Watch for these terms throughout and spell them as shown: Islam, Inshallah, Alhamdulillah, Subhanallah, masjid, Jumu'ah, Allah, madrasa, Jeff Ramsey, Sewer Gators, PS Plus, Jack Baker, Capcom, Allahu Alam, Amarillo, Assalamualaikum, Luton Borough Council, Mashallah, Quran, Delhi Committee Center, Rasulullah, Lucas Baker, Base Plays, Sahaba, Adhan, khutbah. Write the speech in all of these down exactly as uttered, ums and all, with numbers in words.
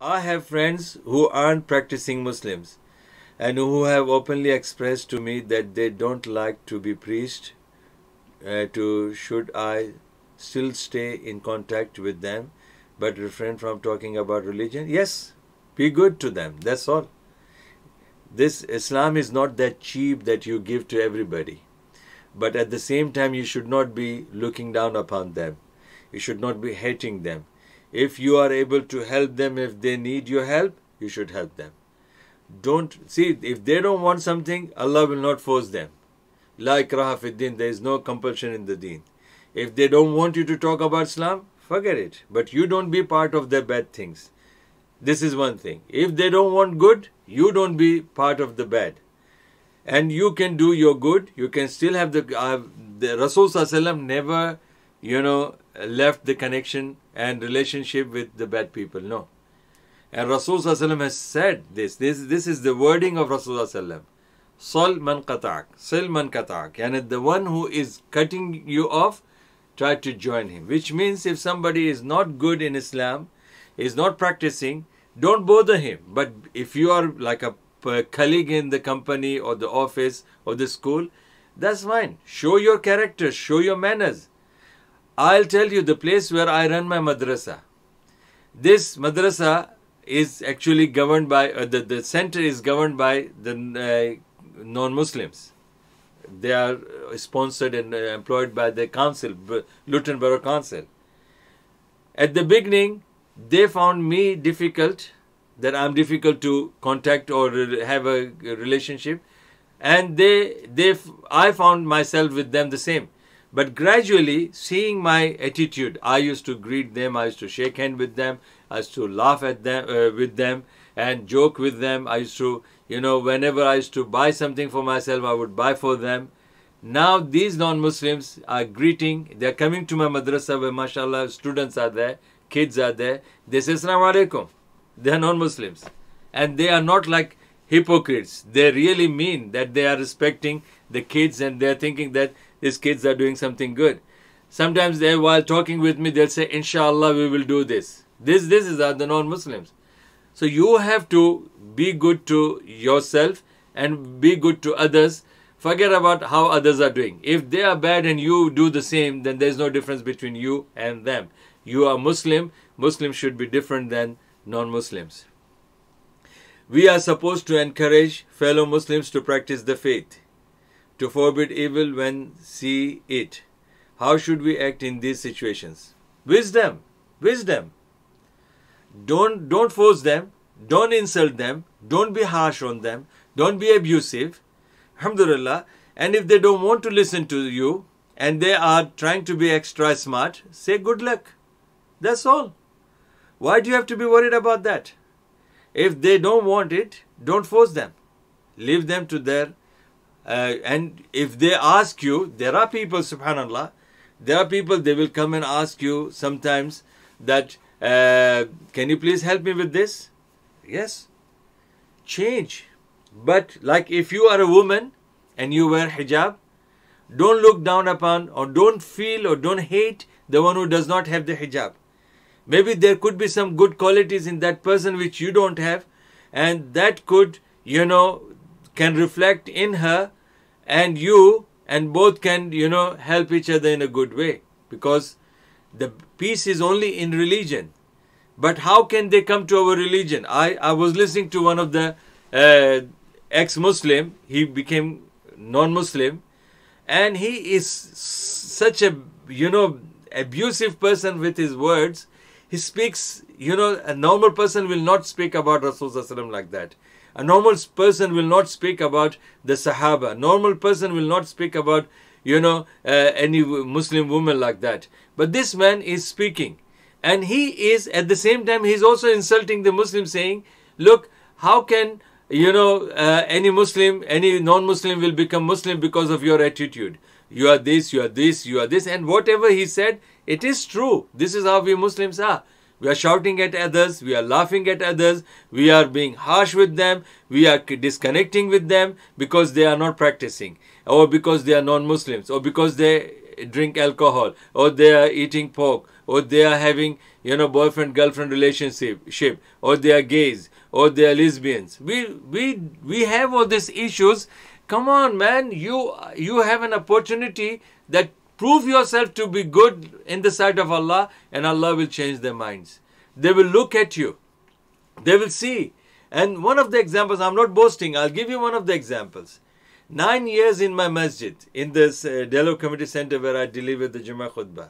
I have friends who aren't practicing Muslims and who have openly expressed to me that they don't like to be preached uh, to. Should I still stay in contact with them but refrain from talking about religion? Yes, be good to them, that's all. This Islam is not that cheap that you give to everybody. But at the same time, you should not be looking down upon them. You should not be hating them. If you are able to help them, if they need your help, you should help them. Don't, see, if they don't want something, Allah will not force them. La ikraha fi din, there is no compulsion in the deen. If they don't want you to talk about Islam, forget it. But you don't be part of their bad things. This is one thing. If they don't want good, you don't be part of the bad. And you can do your good. You can still have the... Uh, the Rasulullah never, you know, left the connection and relationship with the bad people. No. And Rasulullah has said this. This this is the wording of Rasulullah. Sal man qata'ak. Sil man qata'ak. And the one who is cutting you off, try to join him. Which means if somebody is not good in Islam, is not practicing, don't bother him. But if you are like a a colleague in the company or the office or the school, that's fine. Show your character, show your manners. I'll tell you the place where I run my madrasa. This madrasa is actually governed by, uh, the, the center is governed by the uh, non-Muslims. They are sponsored and uh, employed by the council, Luton Borough Council. At the beginning, they found me difficult, that I'm difficult to contact or have a relationship, and they, they, I found myself with them the same. But gradually, seeing my attitude, I used to greet them, I used to shake hands with them, I used to laugh at them, uh, with them, and joke with them. I used to, you know, whenever I used to buy something for myself, I would buy for them. Now these non-Muslims are greeting, they're coming to my madrasa where, mashallah, students are there, kids are there. They say, Assalamualaikum. They are non-Muslims, and they are not like hypocrites. They really mean that they are respecting the kids, and they are thinking that these kids are doing something good. Sometimes they, while talking with me, they'll say, Inshallah, we will do this. This, this is the non-Muslims. So you have to be good to yourself and be good to others. Forget about how others are doing. If they are bad and you do the same, then there is no difference between you and them. You are Muslim. Muslims should be different than non-Muslims. We are supposed to encourage fellow Muslims to practice the faith, to forbid evil when see it. How should we act in these situations? Wisdom, wisdom. Don't, don't force them, don't insult them, don't be harsh on them, don't be abusive. Alhamdulillah. And if they don't want to listen to you and they are trying to be extra smart, say good luck. That's all. Why do you have to be worried about that? If they don't want it, don't force them. Leave them to their... Uh, and if they ask you, there are people, subhanallah, there are people, they will come and ask you sometimes that, uh, can you please help me with this? Yes. Change. But like if you are a woman and you wear hijab, don't look down upon or don't feel or don't hate the one who does not have the hijab. Maybe there could be some good qualities in that person which you don't have, and that could, you know, can reflect in her and you, and both can, you know, help each other in a good way, because the peace is only in religion. But how can they come to our religion? I, I was listening to one of the uh, ex-Muslim, he became non-Muslim, and he is such a, you know, abusive person with his words. He speaks, you know, a normal person will not speak about Rasulullah like that. A normal person will not speak about the Sahaba. A normal person will not speak about, you know, uh, any Muslim woman like that. But this man is speaking. And he is, at the same time, he is also insulting the Muslim, saying, look, how can, you know, uh, any Muslim, any non-Muslim will become Muslim because of your attitude. You are this, you are this, you are this. And whatever he said, it is true. This is how we Muslims are. We are shouting at others. We are laughing at others. We are being harsh with them. We are disconnecting with them because they are not practicing, or because they are non-Muslims, or because they drink alcohol, or they are eating pork, or they are having, you know, boyfriend-girlfriend relationship, or they are gays, or they are lesbians. We, we, we have all these issues. Come on, man, you, you have an opportunity that prove yourself to be good in the sight of Allah, and Allah will change their minds. They will look at you. They will see. And one of the examples, I'm not boasting, I'll give you one of the examples. Nine years in my masjid, in this uh, Delhi Committee Center where I deliver the Jumu'ah khutbah.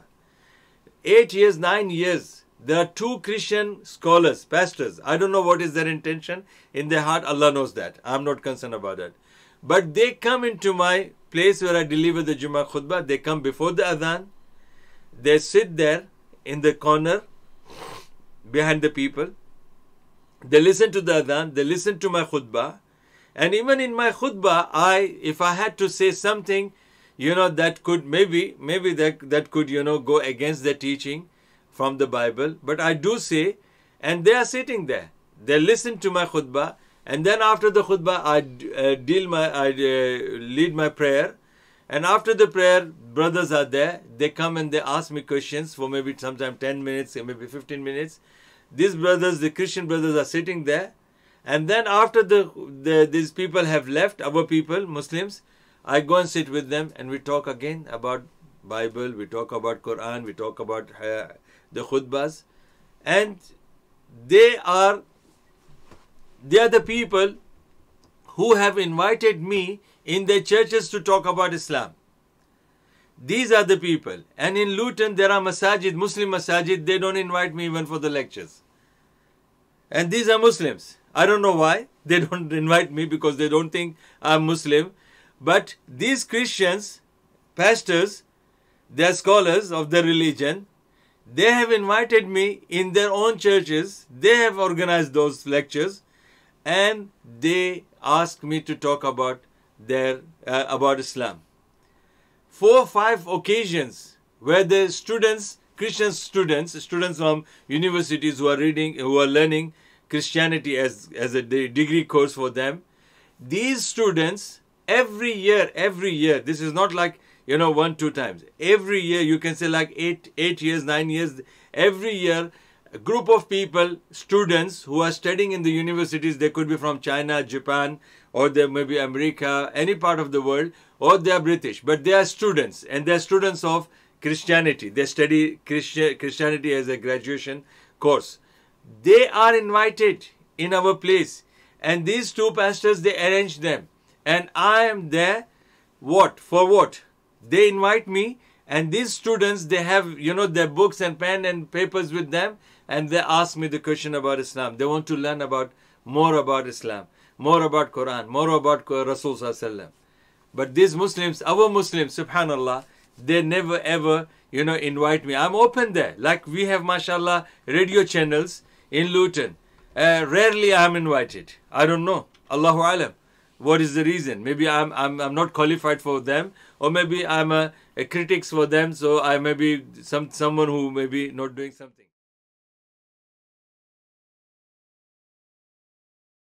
Eight years, nine years, there are two Christian scholars, pastors. I don't know what is their intention in their heart. Allah knows that. I'm not concerned about that. But they come into my place where I deliver the Jumu'ah khutbah. They come before the Adhan. They sit there in the corner behind the people. They listen to the Adhan. They listen to my khutbah. And even in my khutbah, I, if I had to say something, you know, that could maybe, maybe that, that could, you know, go against the teaching from the Bible. But I do say, and they are sitting there. They listen to my khutbah. And then after the khutbah, I, uh, deal my, I uh, lead my prayer. And after the prayer, brothers are there. They come and they ask me questions for maybe sometimes ten minutes, maybe fifteen minutes. These brothers, the Christian brothers, are sitting there. And then after the, the these people have left, our people, Muslims, I go and sit with them and we talk again about Bible, we talk about Quran, we talk about uh, the khutbahs. And they are, they are the people who have invited me in their churches to talk about Islam. These are the people. And in Luton, there are masajid, Muslim masajid, they don't invite me even for the lectures. And these are Muslims. I don't know why they don't invite me, because they don't think I'm Muslim. But these Christians, pastors, they are scholars of the religion. They have invited me in their own churches. They have organized those lectures, and they asked me to talk about their uh, about Islam. Four or five occasions where the students, Christian students, students from universities who are reading, who are learning Christianity as, as a degree course for them. These students, every year, every year, this is not like, you know, one, two times. Every year, you can say like eight, eight years, nine years, every year, a group of people, students who are studying in the universities, they could be from China, Japan, or they may be America, any part of the world, or they are British, but they are students, and they are students of Christianity. They study Christi- Christianity as a graduation course. They are invited in our place, and these two pastors, they arrange them, and I am there. What for? What they invite me, and these students, they have, you know, their books and pen and papers with them, and they ask me the question about Islam. They want to learn about more about Islam, more about Quran, more about Rasulullah. But these Muslims, our Muslims, Subhanallah, they never ever, you know, invite me. I'm open there, like we have, Mashallah, radio channels in Luton. Uh, rarely I'm invited. I don't know. Allahu Alam. What is the reason? Maybe I'm, I'm, I'm not qualified for them, or maybe I'm a, a critic for them, so I may be some, someone who may be not doing something.